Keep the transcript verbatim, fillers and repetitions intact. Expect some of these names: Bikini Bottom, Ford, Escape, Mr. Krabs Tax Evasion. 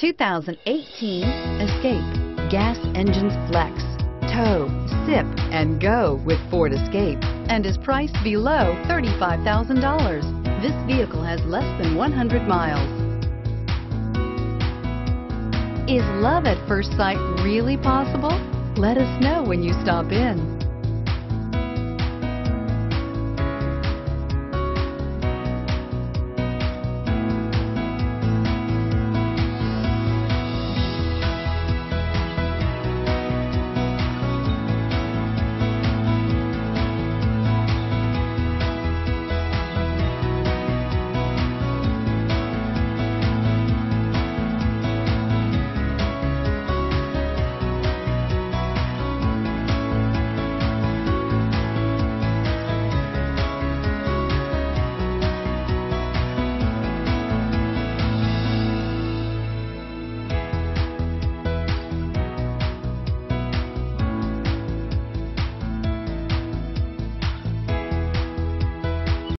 two thousand eighteen Escape. Gas engines flex, tow, sip, and go with Ford Escape, and is priced below thirty-five thousand dollars. This vehicle has less than one hundred miles. Is love at first sight really possible? Let us know when you stop in.